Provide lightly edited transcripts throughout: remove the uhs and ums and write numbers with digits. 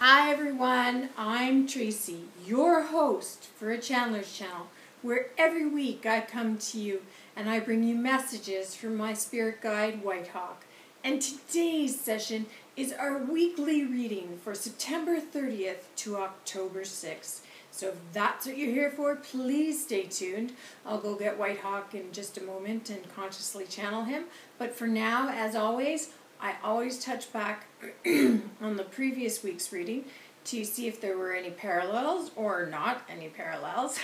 Hi everyone, I'm Tracy, your host for A Chandler's Channel, where every week I come to you and I bring you messages from my spirit guide, White Hawk. And today's session is our weekly reading for September 30th to October 6th. So if that's what you're here for, please stay tuned. I'll go get White Hawk in just a moment and consciously channel him. But for now, as always, I always touch back on the previous week's reading to see if there were any parallels or not any parallels.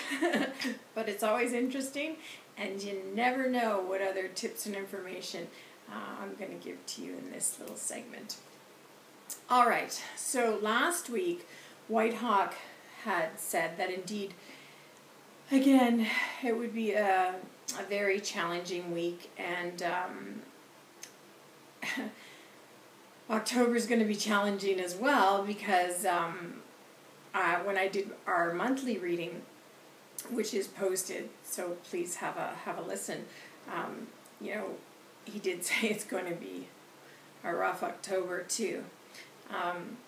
But it's always interesting, and you never know what other tips and information I'm going to give to you in this little segment. All right, so last week, White Hawk had said that indeed, again, it would be a very challenging week, and October is going to be challenging as well, because when I did our monthly reading, which is posted, so please have a listen. You know, he did say it's going to be a rough October too,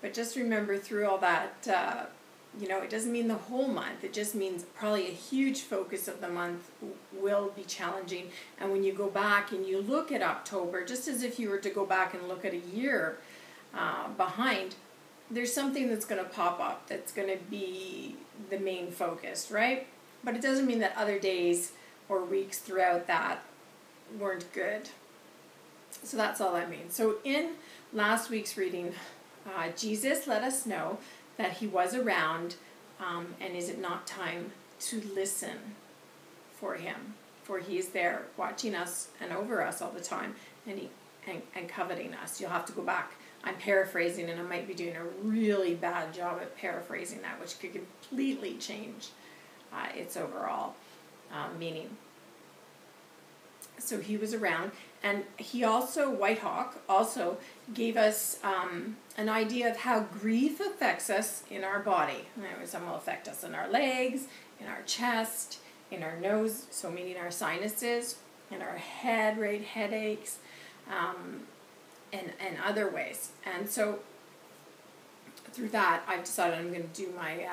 but just remember through all that, you know, it doesn't mean the whole month. It just means probably a huge focus of the month will be challenging. And when you go back and you look at October, just as if you were to go back and look at a year behind, there's something that's going to pop up that's going to be the main focus, right? But it doesn't mean that other days or weeks throughout that weren't good. So that's all that means. So in last week's reading, Jesus let us know that he was around, and is it not time to listen for him? For he is there watching us and over us all the time, and coveting us. You'll have to go back. I'm paraphrasing, and I might be doing a really bad job at paraphrasing that, which could completely change its overall meaning. So he was around, and he also, White Hawk, also gave us an idea of how grief affects us in our body. In other words, it will affect us in our legs, in our chest, in our nose, so meaning our sinuses, in our head, right, headaches, and other ways. And so through that, I've decided I'm going to do my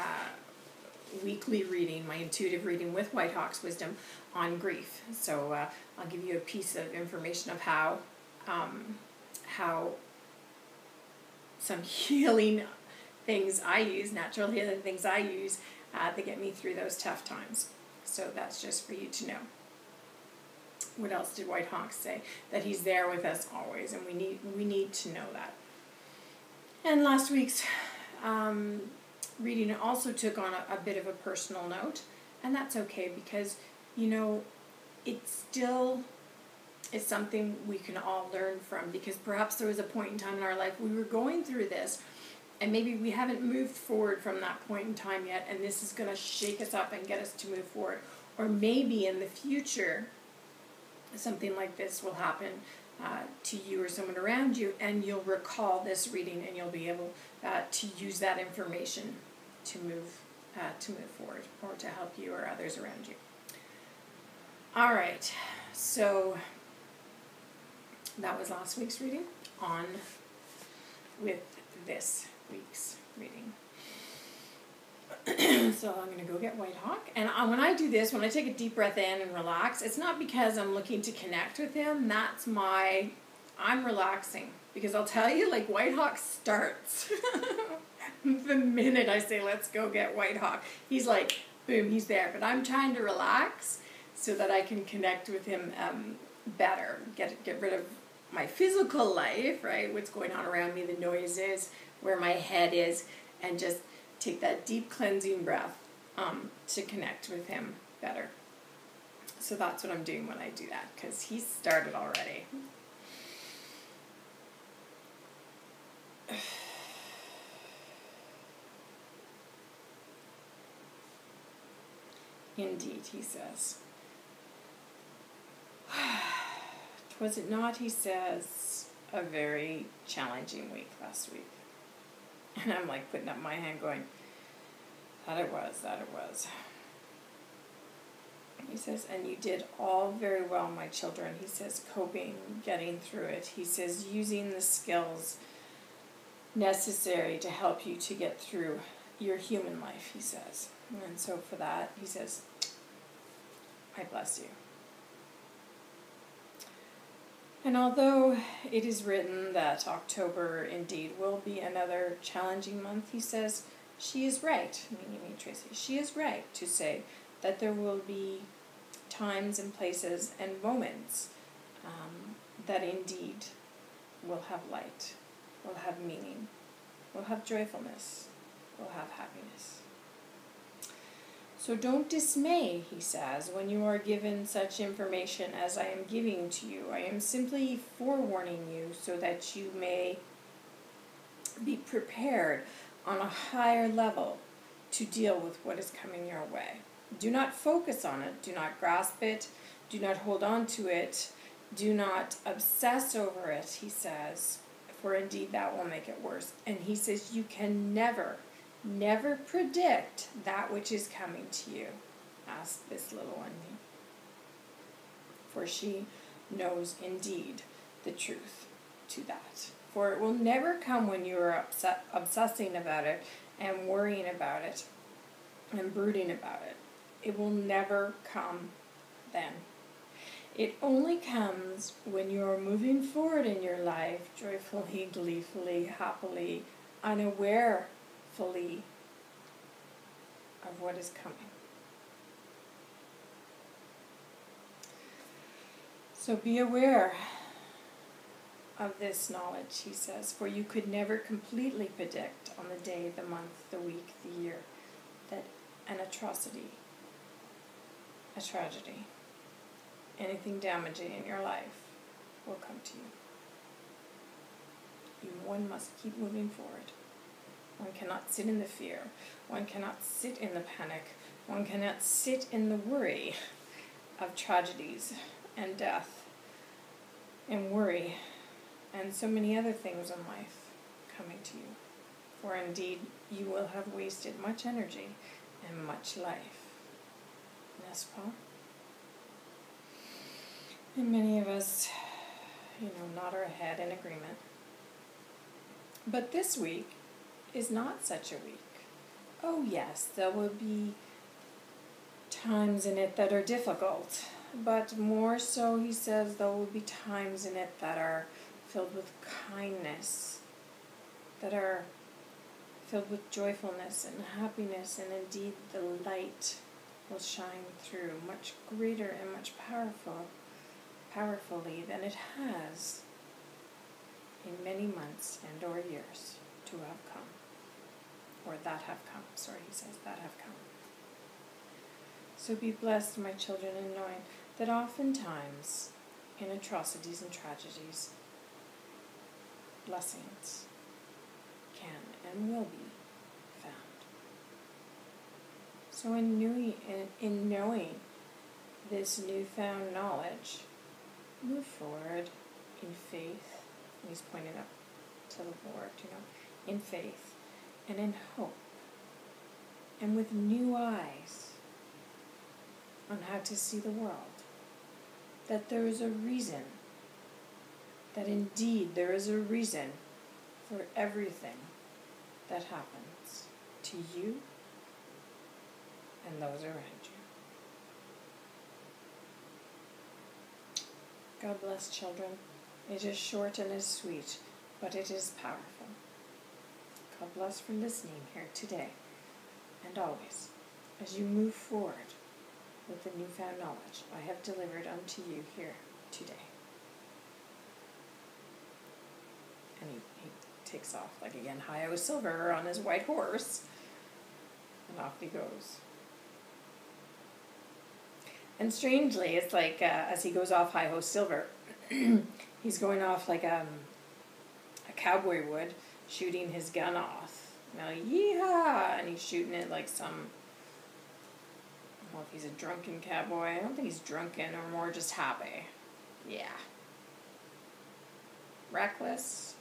weekly reading, my intuitive reading with White Hawk's wisdom on grief. So I'll give you a piece of information of how some healing things I use, natural healing things I use, that get me through those tough times. So that's just for you to know. What else did White Hawk say? That he's there with us always, and we need to know that. And last week's reading also took on a bit of a personal note, and that's okay, because you know, it still is something we can all learn from, because perhaps there was a point in time in our life we were going through this, and maybe we haven't moved forward from that point in time yet, and this is going to shake us up and get us to move forward. Or maybe in the future, something like this will happen to you or someone around you, and you'll recall this reading, and you'll be able to use that information to move forward, or to help you or others around you. All right, so that was last week's reading. On with this week's reading. So I'm going to go get White Hawk. And when I do this, when I take a deep breath in and relax, it's not because I'm looking to connect with him. That's I'm relaxing. Because I'll tell you, like, White Hawk starts. The minute I say, let's go get White Hawk, he's like, boom, he's there. But I'm trying to relax, so that I can connect with him better, get rid of my physical life, right? What's going on around me, the noises, where my head is, and just take that deep cleansing breath to connect with him better. So that's what I'm doing when I do that, because he started already. Indeed, he says. Was it not, he says, a very challenging week last week? And I'm like putting up my hand going, that it was. He says, and you did all very well, my children. He says, coping, getting through it. He says, using the skills necessary to help you to get through your human life, he says. And so for that, he says, I bless you. And although it is written that October indeed will be another challenging month, he says, she is right, meaning Tracy, she is right to say that there will be times and places and moments that indeed will have light, will have meaning, will have joyfulness, will have happiness. So don't dismay, he says, when you are given such information as I am giving to you. I am simply forewarning you so that you may be prepared on a higher level to deal with what is coming your way. Do not focus on it. Do not grasp it. Do not hold on to it. Do not obsess over it, he says, for indeed that will make it worse. And he says you can never predict that which is coming to you. Ask this little one me. For she knows indeed the truth to that. For it will never come when you are obsessing about it and worrying about it and brooding about it. It will never come then. It only comes when you are moving forward in your life joyfully, gleefully, happily, unaware fully of what is coming. So be aware of this knowledge, he says, for you could never completely predict on the day, the month, the week, the year, that an atrocity, a tragedy, anything damaging in your life will come to you. One must keep moving forward. One cannot sit in the fear. One cannot sit in the panic. One cannot sit in the worry of tragedies and death and worry and so many other things in life coming to you. For indeed, you will have wasted much energy and much life. N'est-ce pas? And many of us, you know, nod our head in agreement. But this week is not such a week. Oh yes, there will be times in it that are difficult, but more so, he says, there will be times in it that are filled with kindness, that are filled with joyfulness and happiness, and indeed the light will shine through much greater and much powerfully than it has in many months and or years to have come. Or that have come. Sorry, he says, that have come. So be blessed, my children, in knowing that oftentimes in atrocities and tragedies, blessings can and will be found. So in knowing this newfound knowledge, move forward in faith. And he's pointing up to the Lord, you know, in faith. And in hope, and with new eyes on how to see the world, that there is a reason, that indeed there is a reason for everything that happens to you and those around you. God bless, children. It is short and is sweet, but it is powerful. God bless for listening here today and always as you move forward with the newfound knowledge I have delivered unto you here today. And he takes off like again High-O Silver on his white horse, and off he goes. And strangely, it's like as he goes off High-O Silver, he's going off like a cowboy would, shooting his gun off. Now, yeehaw! And he's shooting it like some, well, if he's a drunken cowboy, I don't think he's drunken, or more just happy. Yeah. Reckless?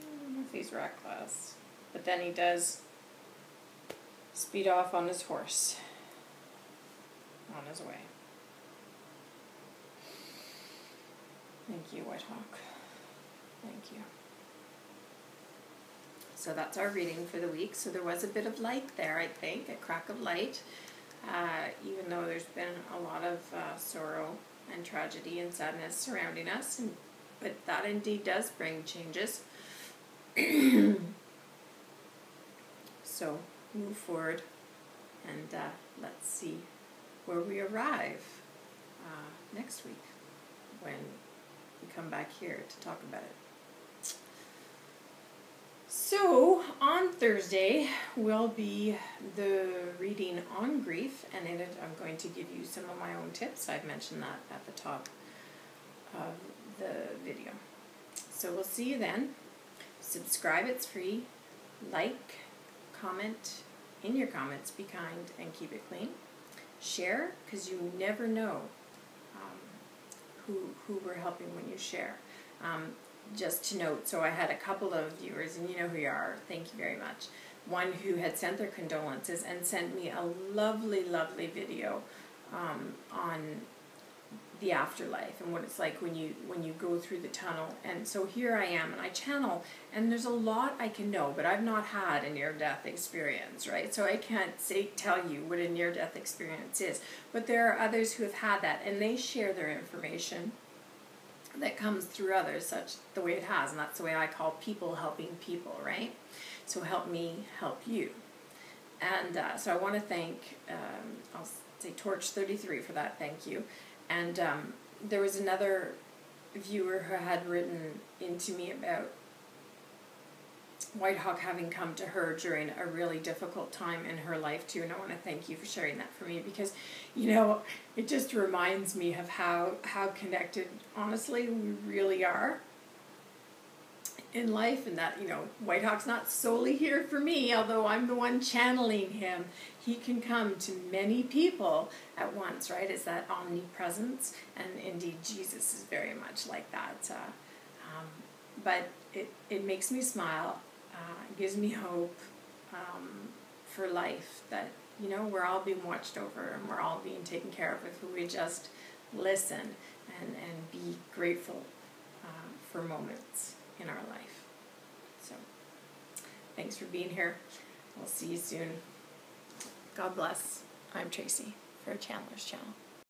I don't know if he's reckless. But then he does speed off on his horse on his way. Thank you, White Hawk. Thank you. So that's our reading for the week. So there was a bit of light there, I think, a crack of light, even though there's been a lot of sorrow and tragedy and sadness surrounding us. But that indeed does bring changes. So move forward and let's see where we arrive next week when we come back here to talk about it. So on Thursday will be the reading on grief, and in it I'm going to give you some of my own tips. I've mentioned that at the top of the video. So we'll see you then. Subscribe, it's free. Like, comment, in your comments, be kind and keep it clean. Share, because you never know who we're helping when you share. Just to note, so I had a couple of viewers, and you know who you are, thank you very much. One who had sent their condolences and sent me a lovely, lovely video on the afterlife and what it's like when you go through the tunnel. And so here I am, and I channel, and there's a lot I can know, but I've not had a near-death experience, right? So I can't tell you what a near-death experience is, but there are others who have had that, and they share their information that comes through others, such the way it has. And that's the way I call people helping people, right? So help me help you. And so I want to thank I'll say Torch33 for that, thank you. And there was another viewer who had written into me about White Hawk having come to her during a really difficult time in her life too, and I want to thank you for sharing that for me, because, you know, it just reminds me of how connected, honestly, we really are in life, and that, you know, White Hawk's not solely here for me, although I'm the one channeling him. He can come to many people at once, right? It's that omnipresence, and indeed Jesus is very much like that. But it makes me smile, it gives me hope for life, that, you know, we're all being watched over and we're all being taken care of if we just listen and be grateful for moments in our life. So, thanks for being here. We'll see you soon. God bless. I'm Tracy for A Chandler's Channel.